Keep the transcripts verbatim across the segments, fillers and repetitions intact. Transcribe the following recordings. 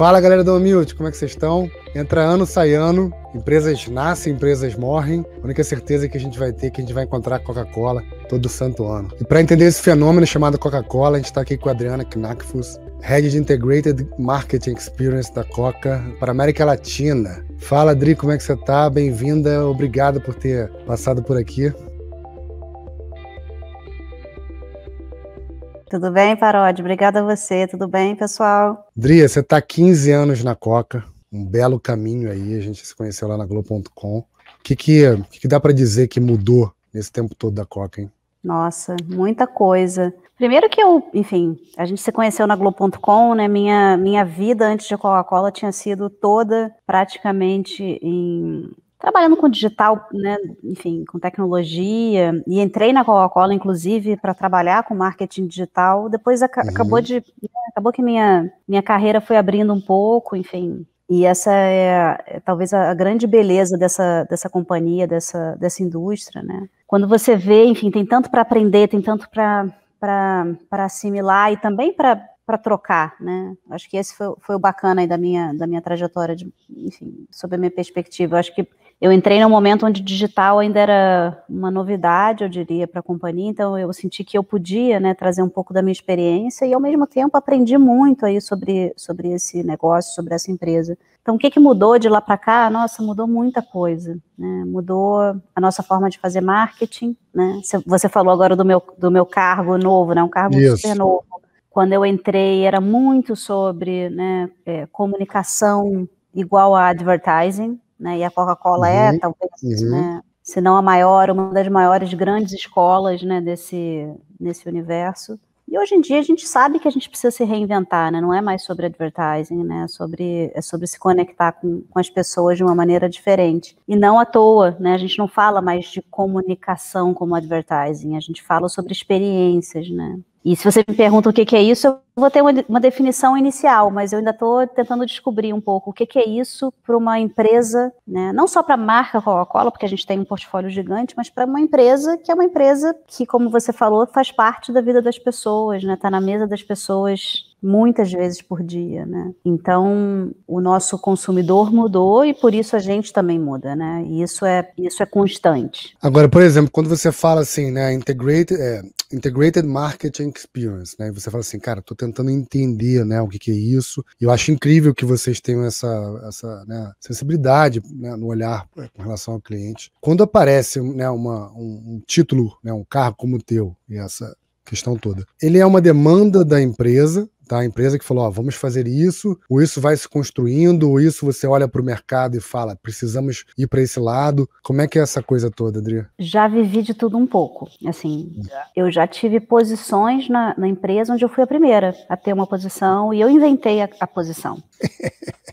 Fala, galera do Humilde, como é que vocês estão? Entra ano, sai ano, empresas nascem, empresas morrem. A única certeza que a gente vai ter é que a gente vai encontrar Coca-Cola todo santo ano. E para entender esse fenômeno chamado Coca-Cola, a gente está aqui com a Adriana Knackfuss, Head de Integrated Marketing Experience da Coca para a América Latina. Fala, Adri, como é que você está? Bem-vinda, obrigado por ter passado por aqui. Tudo bem, Parodi? Obrigada a você. Tudo bem, pessoal? Dria, você está há quinze anos na Coca, um belo caminho aí, a gente se conheceu lá na Globo ponto com. O que, que, que, que dá para dizer que mudou nesse tempo todo da Coca, hein? Nossa, muita coisa. Primeiro que eu, enfim, a gente se conheceu na Globo ponto com, né? Minha, minha vida antes de Coca-Cola tinha sido toda praticamente em... trabalhando com digital, né, enfim, com tecnologia, e entrei na Coca-Cola, inclusive, para trabalhar com marketing digital. Depois aca uhum. acabou de, acabou que minha, minha carreira foi abrindo um pouco, enfim, e essa é, é talvez a grande beleza dessa, dessa companhia, dessa, dessa indústria, né, quando você vê, enfim, tem tanto para aprender, tem tanto para para assimilar e também para para trocar, né? Acho que esse foi, foi o bacana aí da minha, da minha trajetória, de, enfim, sob a minha perspectiva. Acho que eu entrei num momento onde digital ainda era uma novidade, eu diria, para a companhia, então eu senti que eu podia, né, trazer um pouco da minha experiência e, ao mesmo tempo, aprendi muito aí sobre, sobre esse negócio, sobre essa empresa. Então, o que, que mudou de lá para cá? Nossa, mudou muita coisa, né? Mudou a nossa forma de fazer marketing, né? Você falou agora do meu, do meu cargo novo, né? Um cargo Isso. super novo. Quando eu entrei, era muito sobre, né, é, comunicação igual a advertising, né, e a Coca-Cola uhum, é, talvez, uhum. né, se não a maior, uma das maiores grandes escolas, né, desse, nesse universo. E hoje em dia a gente sabe que a gente precisa se reinventar, né, não é mais sobre advertising, né, sobre, é sobre se conectar com, com as pessoas de uma maneira diferente. E não à toa, né, a gente não fala mais de comunicação como advertising, a gente fala sobre experiências, né. E se você me pergunta o que, que é isso, eu vou ter uma, uma definição inicial, mas eu ainda estou tentando descobrir um pouco o que, que é isso para uma empresa, né? Não só para a marca Coca-Cola, porque a gente tem um portfólio gigante, mas para uma empresa que é uma empresa que, como você falou, faz parte da vida das pessoas, né? Está na mesa das pessoas muitas vezes por dia, né? Então, o nosso consumidor mudou e por isso a gente também muda, né? E isso é, isso é constante. Agora, por exemplo, quando você fala assim, né, integrated, é, integrated Marketing Experience, né? E você fala assim, cara, tô tentando entender, né, o que que é isso. E eu acho incrível que vocês tenham essa, essa, né, sensibilidade, né, no olhar com relação ao cliente. Quando aparece, né, uma, um, um título, né, um cargo como o teu e essa questão toda, ele é uma demanda da empresa, tá? A empresa que falou, ó, vamos fazer isso, ou isso vai se construindo, ou isso você olha para o mercado e fala, precisamos ir para esse lado. Como é que é essa coisa toda, Adri? Já vivi de tudo um pouco. Assim, eu já tive posições na, na empresa onde eu fui a primeira a ter uma posição, e eu inventei a, a posição.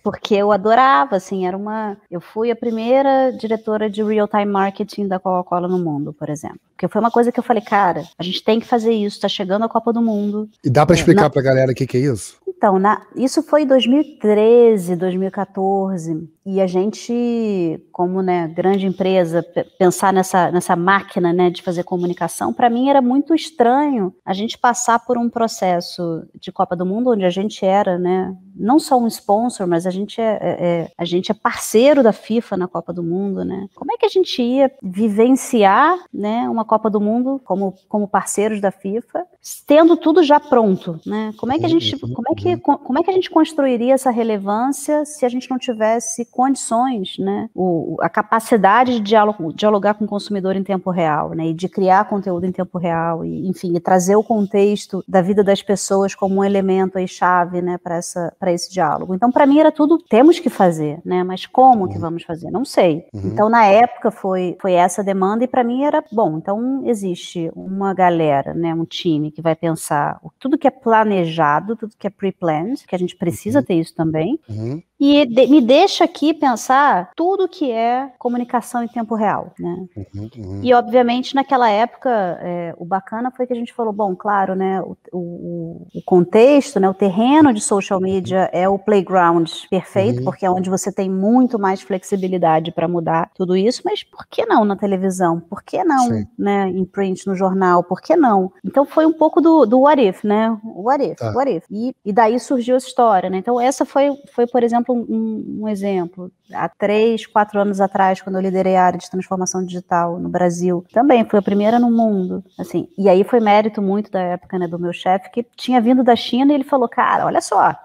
Porque eu adorava, assim, era uma... Eu fui a primeira diretora de real-time marketing da Coca-Cola no mundo, por exemplo. Porque foi uma coisa que eu falei, cara, a gente tem que fazer isso, tá chegando a Copa do Mundo. E dá para explicar na... pra galera o que que é isso? Então, na... isso foi em dois mil e treze, dois mil e quatorze, e a gente, como, né, grande empresa, pensar nessa, nessa máquina, né, de fazer comunicação, para mim era muito estranho a gente passar por um processo de Copa do Mundo, onde a gente era, né, não só um sponsor, mas a gente é, é, a gente é parceiro da FIFA na Copa do Mundo, né? Como é que a gente ia vivenciar, né, uma Copa do Mundo como, como parceiros da FIFA, tendo tudo já pronto, né? Como é que a gente, como é que, como é que a gente construiria essa relevância se a gente não tivesse condições, né? O, a capacidade de dialogar, dialogar com o consumidor em tempo real, né? E de criar conteúdo em tempo real, e, enfim, e trazer o contexto da vida das pessoas como um elemento aí chave, né, para essa para esse diálogo. Então, para mim, era tudo, temos que fazer, né? Mas como uhum. que vamos fazer? Não sei. Uhum. Então, na época, foi, foi essa demanda, e para mim era, bom, então existe uma galera, né? Um time que vai pensar tudo que é planejado, tudo que é pre-planned, que a gente precisa uhum. ter isso também, uhum. E de, me deixa aqui pensar tudo que é comunicação em tempo real, né? Uhum, uhum. E, obviamente, naquela época, é, o bacana foi que a gente falou, bom, claro, né, o, o, o contexto, né, o terreno de social media é o playground perfeito, uhum. porque é onde você tem muito mais flexibilidade para mudar tudo isso, mas por que não na televisão? Por que não, Sim. né, em print, no jornal? Por que não? Então, foi um pouco do, do what if, né? What if, tá. what if. E, e daí surgiu essa história, né? Então, essa foi, foi por exemplo, Um, um exemplo, há três, quatro anos atrás, quando eu liderei a área de transformação digital no Brasil, também foi a primeira no mundo, assim, e aí foi mérito muito da época, né, do meu chefe, que tinha vindo da China e ele falou, cara, olha só,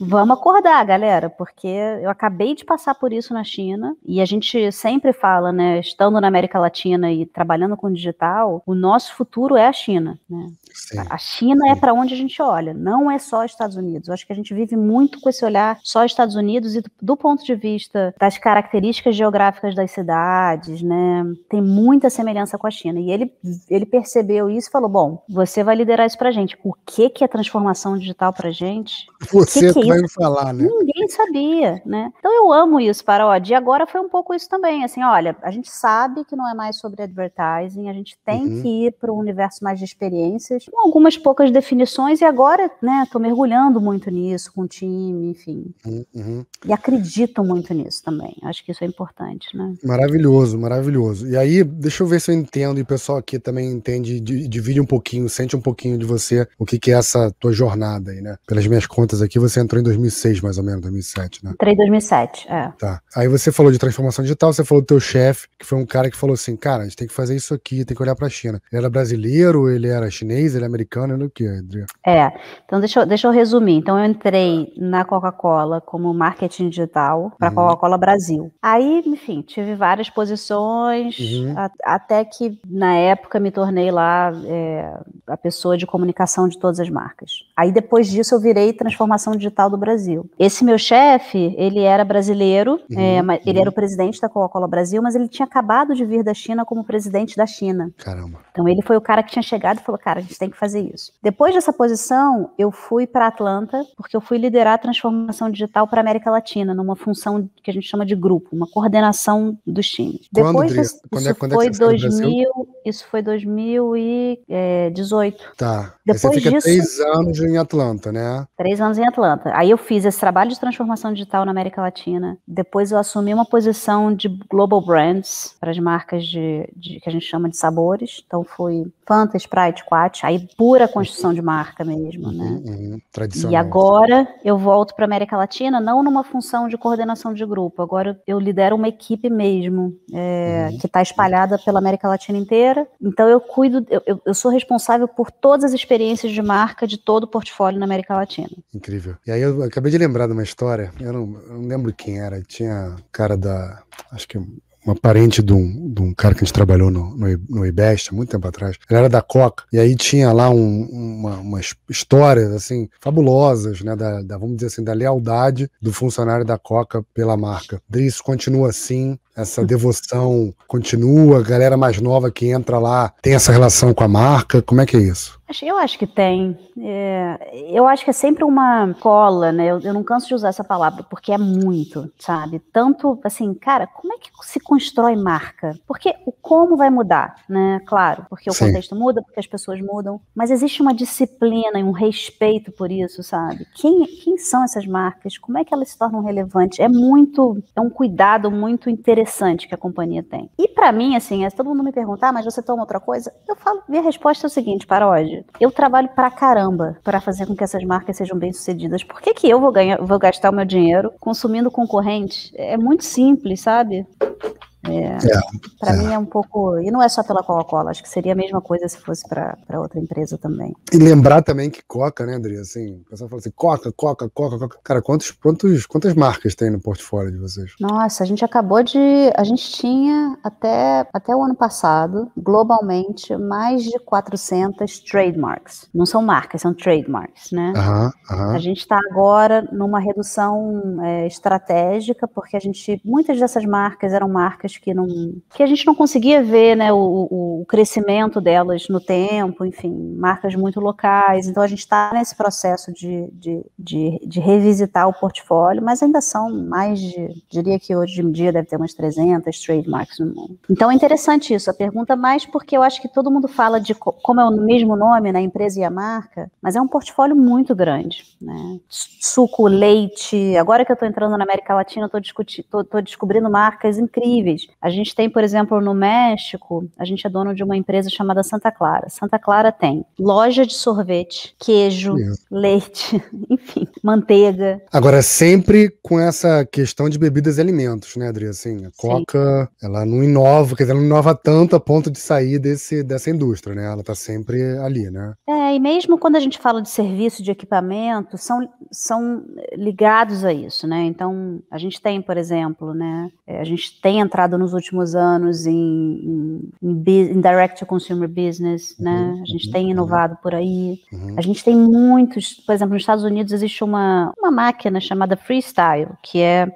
vamos acordar, galera, porque eu acabei de passar por isso na China, e a gente sempre fala, né, estando na América Latina e trabalhando com digital, o nosso futuro é a China, né? Sim, a China sim. é para onde a gente olha, não é só Estados Unidos. Eu acho que a gente vive muito com esse olhar só Estados Unidos e do, do ponto de vista das características geográficas das cidades, né? Tem muita semelhança com a China. E ele, ele percebeu isso e falou, bom, você vai liderar isso pra gente. O que, que é transformação digital pra gente? Você que que vai é falar, né? Ninguém sabia, né? Então eu amo isso, Parodi. E agora foi um pouco isso também, assim, olha, a gente sabe que não é mais sobre advertising, a gente tem uhum. que ir para um universo mais de experiências, com algumas poucas definições, e agora, né, tô mergulhando muito nisso com o time, enfim. Uhum. E acredito muito nisso também. Acho que isso é importante, né? Maravilhoso, maravilhoso. E aí, deixa eu ver se eu entendo, e o pessoal aqui também entende, divide um pouquinho, sente um pouquinho de você, o que que é essa tua jornada aí, né? Pelas minhas contas aqui, você entrou em dois mil e seis, mais ou menos, dois mil e sete, né? Entrei em dois mil e sete, é. Tá. Aí você falou de transformação digital, você falou do teu chefe, que foi um cara que falou assim, cara, a gente tem que fazer isso aqui, tem que olhar pra China. Ele era brasileiro, ele era chinês, ele é americano, ele é o quê, Adriana? É, então deixa eu, deixa eu resumir. Então eu entrei na Coca-Cola como marketing digital para a uhum. Coca-Cola Brasil. Aí, enfim, tive várias posições, uhum. a, até que na época me tornei lá é, a pessoa de comunicação de todas as marcas. Aí depois disso eu virei transformação digital do Brasil. Esse meu chefe, ele era brasileiro, uhum. é, mas ele uhum. era o presidente da Coca-Cola Brasil, mas ele tinha acabado de vir da China como presidente da China. Caramba. Então ele foi o cara que tinha chegado e falou, cara, a gente tem que fazer isso. Depois dessa posição, eu fui para Atlanta, porque eu fui liderar a transformação digital para a América Latina, numa função que a gente chama de grupo, uma coordenação dos times. Quando, Depois disso, quando isso é, quando foi é que dois mil, isso foi dois mil e dezoito. Tá. Depois você fica disso, três anos em Atlanta, né? Três anos em Atlanta. Aí eu fiz esse trabalho de transformação digital na América Latina. Depois eu assumi uma posição de Global Brands para as marcas de, de, que a gente chama de sabores. Então foi Fanta, Sprite, Quatch. Aí pura construção de marca mesmo, né? Uhum, uhum. Tradicional. E agora eu volto para a América Latina, não numa função de coordenação de grupo. Agora eu lidero uma equipe mesmo, é, uhum. que está espalhada pela América Latina inteira. Então eu cuido, eu, eu sou responsável por todas as experiências de marca de todo o portfólio na América Latina. Incrível. E aí eu acabei de lembrar de uma história, eu não, eu não lembro quem era, tinha cara da, acho que uma parente de um, de um cara que a gente trabalhou no, no, no Ibeste, muito tempo atrás. Ele era da Coca, e aí tinha lá um, uma, umas histórias, assim, fabulosas, né, da, da, vamos dizer assim, da lealdade do funcionário da Coca pela marca. Isso continua assim, essa devoção continua, a galera mais nova que entra lá tem essa relação com a marca, como é que é isso? Eu acho que tem. É, eu acho que é sempre uma cola, né? Eu, eu não canso de usar essa palavra, porque é muito, sabe? Tanto, assim, cara, como é que se constrói marca? Porque o como vai mudar, né? Claro, porque o Sim. contexto muda, porque as pessoas mudam, mas existe uma disciplina e um respeito por isso, sabe? Quem, quem são essas marcas? Como é que elas se tornam relevantes? É muito, é um cuidado muito interessante que a companhia tem. E pra mim, assim, é, todo mundo me perguntar, ah, mas você toma outra coisa? Eu falo, minha resposta é o seguinte, Parodi, eu trabalho pra caramba pra fazer com que essas marcas sejam bem-sucedidas. Por que que eu vou ganhar, vou gastar o meu dinheiro consumindo concorrente? É muito simples, sabe? É, para é. mim é um pouco, e não é só pela Coca-Cola, acho que seria a mesma coisa se fosse para outra empresa também. E lembrar também que Coca, né, André, assim, o pessoal fala assim, Coca, Coca, Coca, Coca, cara, quantos, quantos, quantas marcas tem no portfólio de vocês? Nossa, a gente acabou de, a gente tinha até, até o ano passado, globalmente, mais de quatrocentas trademarks, não são marcas, são trademarks, né? Aham, aham. A gente está agora numa redução é, estratégica, porque a gente, muitas dessas marcas eram marcas países que, não, que a gente não conseguia ver, né, o, o crescimento delas no tempo, enfim, marcas muito locais. Então, a gente está nesse processo de, de, de, de revisitar o portfólio, mas ainda são mais de, diria que hoje em dia deve ter umas trezentas trademarks no mundo. Então, é interessante isso, a pergunta, mais porque eu acho que todo mundo fala de co como é o mesmo nome, né, a empresa e a marca, mas é um portfólio muito grande, né? Suco, leite, agora que eu estou entrando na América Latina, eu tô discutindo, tô, tô descobrindo marcas incríveis. A gente tem, por exemplo, no México, a gente é dono de uma empresa chamada Santa Clara. Santa Clara tem loja de sorvete, queijo, Isso. leite, enfim, manteiga. Agora, sempre com essa questão de bebidas e alimentos, né, Adri? Assim, a Coca, Sim. ela não inova, quer dizer, ela não inova tanto a ponto de sair desse, dessa indústria, né? Ela tá sempre ali, né? É, e mesmo quando a gente fala de serviço, de equipamento, são, são ligados a isso, né? Então, a gente tem, por exemplo, né? A gente tem entrado nos últimos anos em, em, em, em direct-to-consumer business, uhum, né? A gente uhum, tem inovado uhum. por aí. Uhum. A gente tem muitos, por exemplo, nos Estados Unidos existe uma, uma máquina chamada Freestyle, que é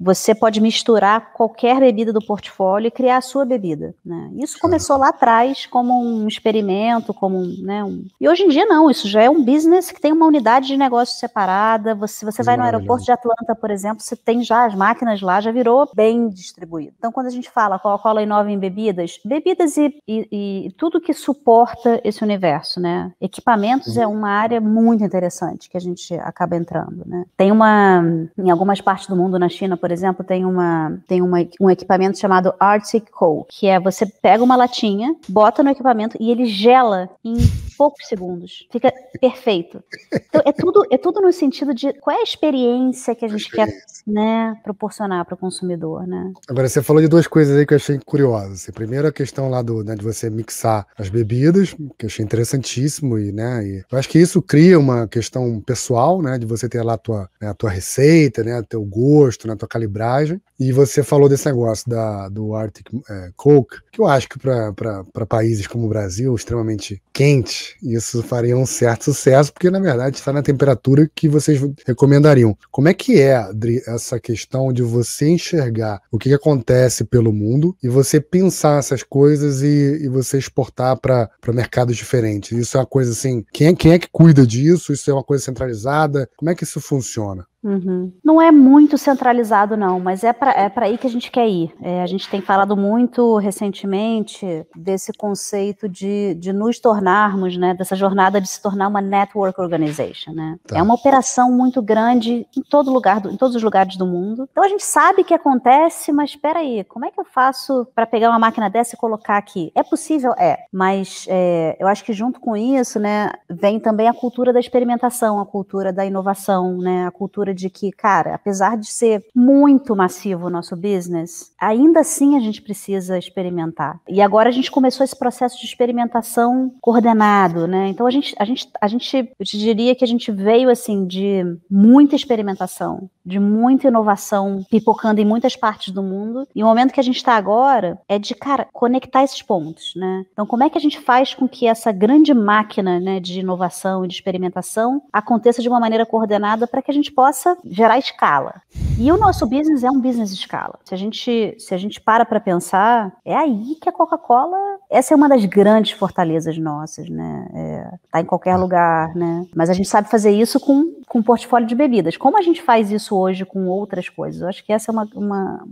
você pode misturar qualquer bebida do portfólio e criar a sua bebida, né? Isso começou lá atrás como um experimento, como um, né, um... E hoje em dia não, isso já é um business que tem uma unidade de negócio separada. Você, você vai no aeroporto de Atlanta, por exemplo, você tem já as máquinas lá, já virou bem distribuído. Então, quando a gente fala Coca-Cola inova em bebidas, bebidas e, e, e tudo que suporta esse universo, né? Equipamentos uhum. é uma área muito interessante que a gente acaba entrando, né? Tem uma... Em algumas partes do mundo, na China, por exemplo, tem, uma, tem uma, um equipamento chamado Arctic Coke, que é você pega uma latinha, bota no equipamento e ele gela em poucos segundos. Fica perfeito. Então, é tudo, é tudo no sentido de qual é a experiência que a gente quer, né, proporcionar para o consumidor, né? Agora, você falou de duas coisas aí que eu achei curiosas. Primeiro, a questão lá do, né, de você mixar as bebidas, que eu achei interessantíssimo, e, né, e eu acho que isso cria uma questão pessoal, né, de você ter lá a tua, né, a tua receita, né, o teu gosto, na tua calibragem. E você falou desse negócio da, do Arctic é, Coke, que eu acho que para países como o Brasil, extremamente quente, isso faria um certo sucesso, porque na verdade está na temperatura que vocês recomendariam. Como é que é, Adri, essa questão de você enxergar o que, que acontece pelo mundo e você pensar essas coisas e, e você exportar para mercados diferentes? Isso é uma coisa assim, quem é, quem é que cuida disso? Isso é uma coisa centralizada? Como é que isso funciona? Uhum. Não é muito centralizado não, mas é para é para aí que a gente quer ir. É, a gente tem falado muito recentemente desse conceito de, de nos tornarmos, né, dessa jornada de se tornar uma network organization, né? Tá. É uma operação muito grande em todo lugar, do, em todos os lugares do mundo. Então a gente sabe que acontece, mas espera aí, como é que eu faço para pegar uma máquina dessa e colocar aqui? É possível? É, mas é, eu acho que junto com isso, né, vem também a cultura da experimentação, a cultura da inovação, né, a cultura de que, cara, apesar de ser muito massivo o nosso business, ainda assim a gente precisa experimentar. E agora a gente começou esse processo de experimentação coordenado, né? Então a gente, a gente, a gente, eu te diria que a gente veio assim de muita experimentação, de muita inovação pipocando em muitas partes do mundo. E o momento que a gente está agora é de, cara, conectar esses pontos, né? Então como é que a gente faz com que essa grande máquina, né, de inovação e de experimentação aconteça de uma maneira coordenada para que a gente possa gerar escala. E o nosso business é um business de escala. Se a gente, se a gente para para pensar, é aí que a Coca-Cola, essa é uma das grandes fortalezas nossas, né? É, tá em qualquer lugar, né? Mas a gente sabe fazer isso com, com um portfólio de bebidas. Como a gente faz isso hoje com outras coisas? Eu acho que essa é uma, uma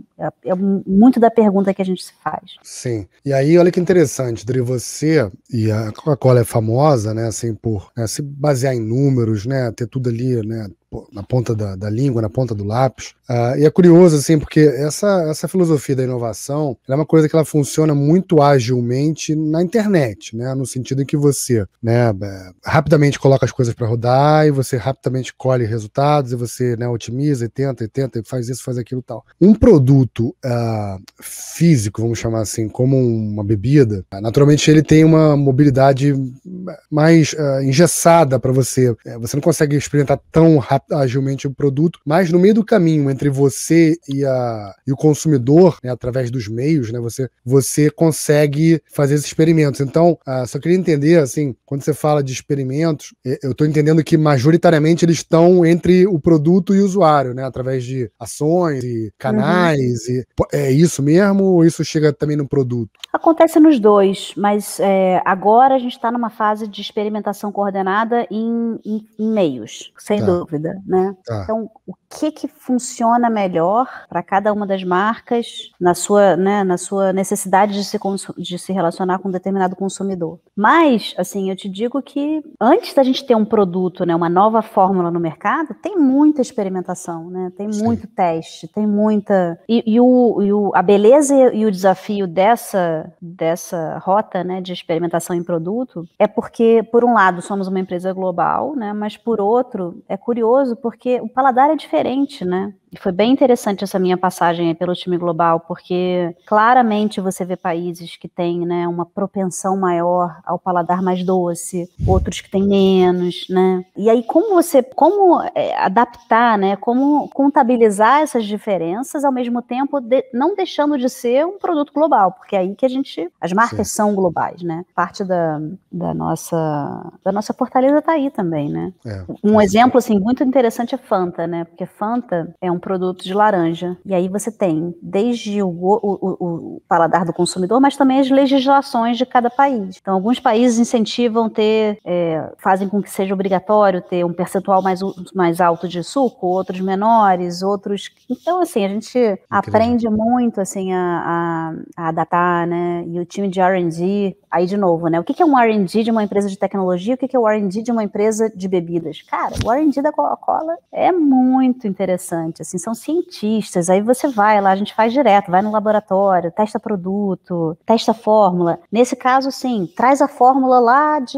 é muito da pergunta que a gente se faz. Sim. E aí, olha que interessante, Dri, você, e a Coca-Cola é famosa, né, assim, por, né, se basear em números, né, ter tudo ali, né, na ponta da, da língua, na ponta do lápis. Uh, e é curioso, assim, porque essa, essa filosofia da inovação, ela é uma coisa que ela funciona muito agilmente na internet, né? No sentido em que você, né, rapidamente coloca as coisas para rodar e você rapidamente colhe resultados e você, né, otimiza e tenta e tenta e faz isso, faz aquilo e tal. Um produto uh, físico, vamos chamar assim, como uma bebida, naturalmente ele tem uma mobilidade mais uh, engessada para você. Você não consegue experimentar tão rapidamente agilmente o produto, mas no meio do caminho entre você e, a, e o consumidor, né, através dos meios, né, você, você consegue fazer esses experimentos. Então, ah, só queria entender, assim, quando você fala de experimentos, eu estou entendendo que majoritariamente eles estão entre o produto e o usuário, né, através de ações e canais. Uhum. E, é isso mesmo ou isso chega também no produto? Acontece nos dois, mas é, agora a gente está numa fase de experimentação coordenada em, em, em meios, sem tá. dúvida, né? Tá. Então, o que que funciona melhor para cada uma das marcas na sua, né, na sua necessidade de se, de se relacionar com um determinado consumidor. Mas, assim, eu te digo que antes da gente ter um produto, né, uma nova fórmula no mercado, tem muita experimentação, né? Tem Sim. muito teste, tem muita... E, e, o, e o, a beleza e o desafio dessa, dessa rota, né, de experimentação em produto é porque, por um lado, somos uma empresa global, né, mas, por outro, é curioso porque o paladar é diferente, né? E foi bem interessante essa minha passagem aí pelo time global, porque claramente você vê países que têm, né, uma propensão maior ao paladar mais doce, outros que têm menos, né? E aí como você, como é, adaptar, né? Como contabilizar essas diferenças ao mesmo tempo de, não deixando de ser um produto global, porque é aí que a gente, as marcas Sim. são globais, né? Parte da, da nossa, da nossa fortaleza está aí também, né? É. Um exemplo assim muito interessante é Fanta, né? Porque Fanta é um produto de laranja. E aí você tem desde o, o, o, o paladar do consumidor, mas também as legislações de cada país. Então, alguns países incentivam ter, é, fazem com que seja obrigatório ter um percentual mais, mais alto de suco, outros menores, outros... Então, assim, a gente Incrível. aprende muito, assim, a, a, a adaptar, né? E o time de R and D, aí de novo, né? O que é um R and D de uma empresa de tecnologia? O que é o R and D de uma empresa de bebidas? Cara, o R and D da Coca-Cola é muito interessante, assim. São cientistas, aí você vai lá, a gente faz direto, vai no laboratório, testa produto, testa fórmula. Nesse caso, sim, traz a fórmula lá de,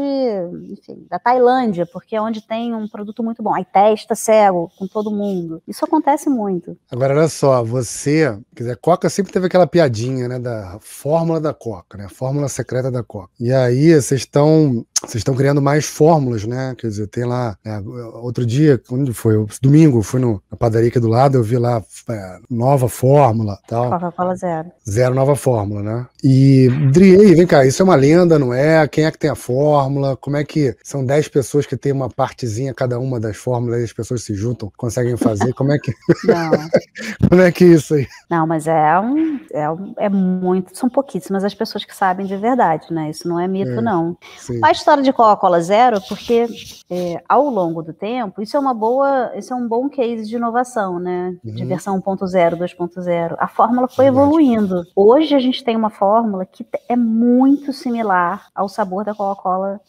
enfim, da Tailândia, porque é onde tem um produto muito bom. Aí testa cego com todo mundo. Isso acontece muito. Agora, olha só, você, quer dizer, a Coca sempre teve aquela piadinha, né, da fórmula da Coca, né, a fórmula secreta da Coca. E aí, vocês estão... Vocês estão criando mais fórmulas, né? Quer dizer, tem lá... É, outro dia, onde foi? Eu, domingo, fui no, na padaria aqui do lado, eu vi lá é, nova fórmula e tal. Coca-Cola zero. Zero nova fórmula, né? E, Dri, vem cá, isso é uma lenda, não é? Quem é que tem a fórmula? Como é que... São dez pessoas que tem uma partezinha, cada uma das fórmulas, e as pessoas se juntam, conseguem fazer. Como é que... Não. Como é que é isso aí? Não, mas é um... É, um, é muito... São pouquíssimas as pessoas que sabem de verdade, né? Isso não é mito, é, não. Sim. Mas história de Coca-Cola Zero, porque é, ao longo do tempo, isso é uma boa, isso é um bom case de inovação, né? Uhum. De versão um ponto zero, dois ponto zero. A fórmula foi Verdade. evoluindo. Hoje a gente tem uma fórmula que é muito similar ao sabor da Coca-Cola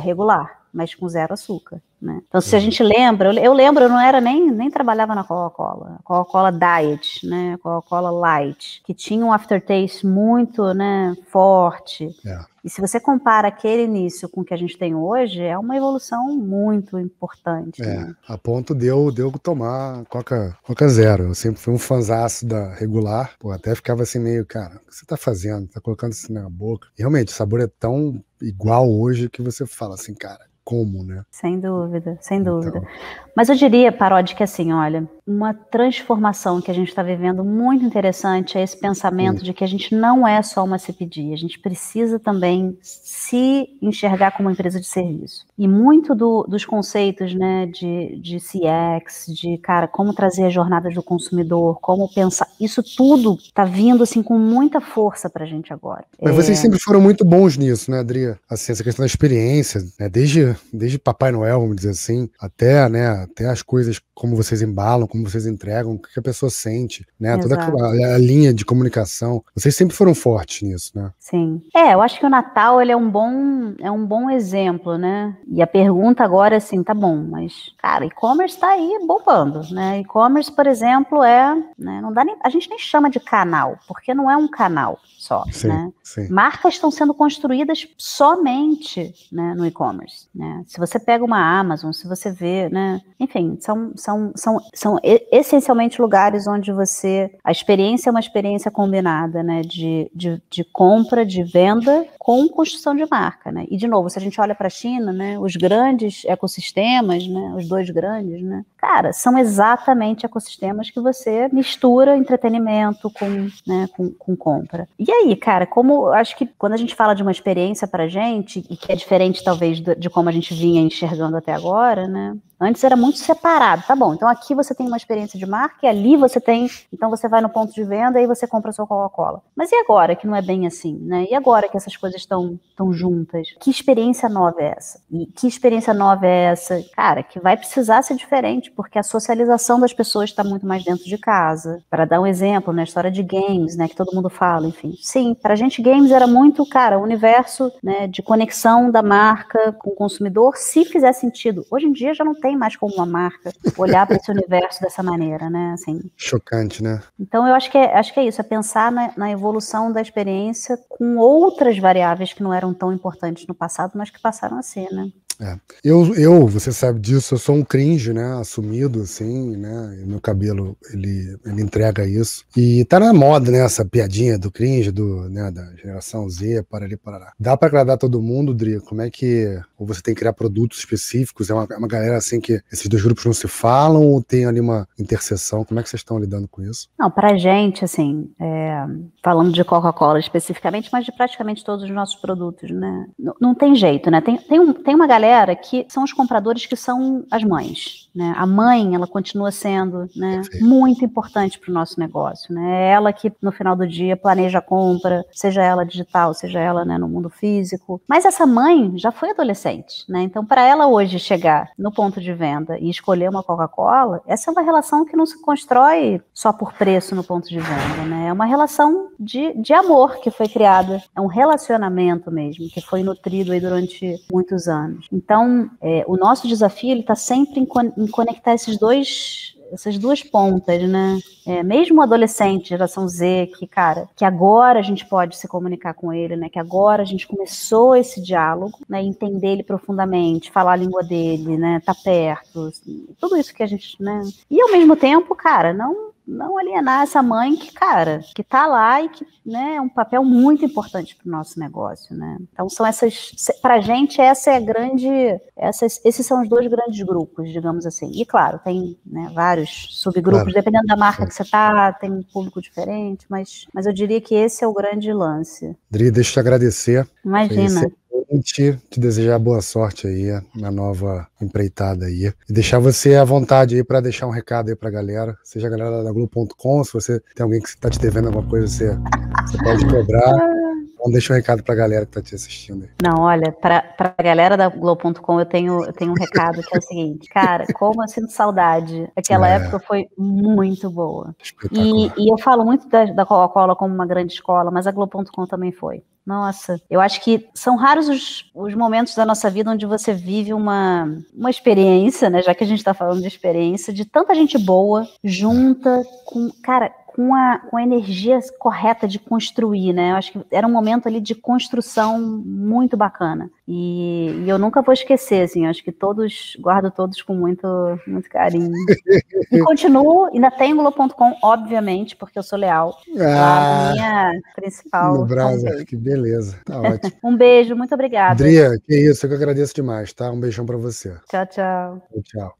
regular, mas com zero açúcar, né? Então, se a gente lembra, eu lembro, eu não era nem, nem trabalhava na Coca-Cola, Coca-Cola Diet, né? Coca-Cola Light, que tinha um aftertaste muito, né, forte. Yeah. E se você compara aquele início com o que a gente tem hoje, é uma evolução muito importante. É, né? A ponto de eu, de eu tomar Coca, Coca Zero. Eu sempre fui um fanzaço da regular, pô, até ficava assim meio, cara, o que você tá fazendo? Tá colocando isso na boca? E, realmente, o sabor é tão igual hoje que você fala assim, cara, como, né? Sem dúvida, sem então... dúvida. Mas eu diria, Parodi, que assim, olha, uma transformação que a gente está vivendo muito interessante é esse pensamento Sim. de que a gente não é só uma C P D, a gente precisa também se enxergar como uma empresa de serviço. E muito do, dos conceitos, né, de, de C X, de, cara, como trazer as jornadas do consumidor, como pensar, isso tudo está vindo, assim, com muita força pra gente agora. Mas é... vocês sempre foram muito bons nisso, né, Adria? Assim, essa questão da experiência, né, desde desde Papai Noel, vamos dizer assim, até, né, até as coisas, como vocês embalam, como vocês entregam, o que a pessoa sente, né, Exato. toda a, a linha de comunicação, vocês sempre foram fortes nisso, né? Sim. É, eu acho que o Natal, ele é um bom, é um bom exemplo, né, e a pergunta agora é assim, tá bom, mas, cara, e-commerce tá aí bombando, né, e-commerce, por exemplo, é, né, não dá nem, a gente nem chama de canal, porque não é um canal só, sim, né, sim. Marcas estão sendo construídas somente, né, no e-commerce. Né? Se você pega uma Amazon, se você vê, né, enfim, são, são, são, são essencialmente lugares onde você... A experiência é uma experiência combinada, né? De, de, de compra, de venda com construção de marca, né? E, de novo, se a gente olha para a China, né? Os grandes ecossistemas, né? Os dois grandes, né? Cara, são exatamente ecossistemas que você mistura entretenimento com, né? com, com compra. E aí, cara, como... Acho que quando a gente fala de uma experiência pra gente, e que é diferente, talvez, de como a gente vinha enxergando até agora, né? Antes era muito separado, tá bom, então aqui você tem uma experiência de marca e ali você tem, então você vai no ponto de venda e você compra a sua Coca-Cola. Mas e agora que não é bem assim, né? E agora que essas coisas estão tão juntas? Que experiência nova é essa? E que experiência nova é essa? Cara, que vai precisar ser diferente, porque a socialização das pessoas está muito mais dentro de casa. Para dar um exemplo, na né, história de games, né, que todo mundo fala, enfim. Sim, pra gente games era muito, cara, o universo, né, de conexão da marca com o consumidor, se fizer sentido. Hoje em dia já não tem mais como uma marca olhar para esse universo dessa maneira, né? Assim. Chocante, né? Então eu acho que é, acho que é isso, é pensar na, na evolução da experiência com outras variáveis que não eram tão importantes no passado, mas que passaram a ser, né? É. Eu, eu, você sabe disso, eu sou um cringe, né, assumido, assim, né, e meu cabelo, ele, ele entrega isso, e tá na moda, né, essa piadinha do cringe, do, né, da geração Z, para ali, para lá. Dá pra agradar todo mundo, Dri? Como é que, ou você tem que criar produtos específicos, é uma, uma galera, assim, que esses dois grupos não se falam, ou tem ali uma interseção, como é que vocês estão lidando com isso? Não, pra gente, assim, é, falando de Coca-Cola especificamente, mas de praticamente todos os nossos produtos, né, não, não tem jeito, né, tem, tem, um, tem uma galera Galera, que são os compradores que são as mães, né? A mãe, ela continua sendo, né, muito importante para o nosso negócio, né? É ela que no final do dia planeja a compra, seja ela digital, seja ela, né, no mundo físico. Mas essa mãe já foi adolescente, né? Então, para ela hoje chegar no ponto de venda e escolher uma Coca-Cola, essa é uma relação que não se constrói só por preço no ponto de venda, né? É uma relação de, de amor que foi criada, é um relacionamento mesmo que foi nutrido aí durante muitos anos. Então, é, o nosso desafio está sempre em, con em conectar esses dois, essas duas pontas, né? É, mesmo o adolescente, geração Z, que, cara, que agora a gente pode se comunicar com ele, né? Que agora a gente começou esse diálogo, né? Entender ele profundamente, falar a língua dele, né? Tá perto, assim, tudo isso que a gente, né? E ao mesmo tempo, cara, não... não alienar essa mãe que, cara, que tá lá e que, né, é um papel muito importante pro nosso negócio, né? Então são essas, pra gente essa é a grande, essas, esses são os dois grandes grupos, digamos assim. E claro, tem, né, vários subgrupos, claro, dependendo da marca que você tá, tem um público diferente, mas, mas eu diria que esse é o grande lance. Dri, deixa eu te agradecer. Imagina. Te, te desejar boa sorte aí na nova empreitada aí e deixar você à vontade aí para deixar um recado aí pra galera, seja a galera da Globo ponto com, se você tem alguém que tá te devendo alguma coisa, você, você pode cobrar. Então deixa um recado pra galera que tá te assistindo aí. Não, olha, pra, pra galera da Globo ponto com eu tenho, eu tenho um recado que é o seguinte, cara, como eu sinto saudade, aquela é. época foi muito boa. E, e eu falo muito da, da Coca-Cola como uma grande escola, mas a Globo ponto com também foi. Nossa, eu acho que são raros os, os momentos da nossa vida onde você vive uma, uma experiência, né, já que a gente tá falando de experiência, de tanta gente boa, junta com, cara, Com a, com a energia correta de construir, né? Eu acho que era um momento ali de construção muito bacana. E, e eu nunca vou esquecer, assim, eu acho que todos, guardo todos com muito, muito carinho. E continuo, ainda tenho Globo ponto com, obviamente, porque eu sou leal. Ah, a minha principal... No Brasil, que beleza. Tá ótimo. Um beijo, muito obrigada. Dria, que isso, eu que agradeço demais, tá? Um beijão pra você. Tchau, tchau. Tchau, tchau.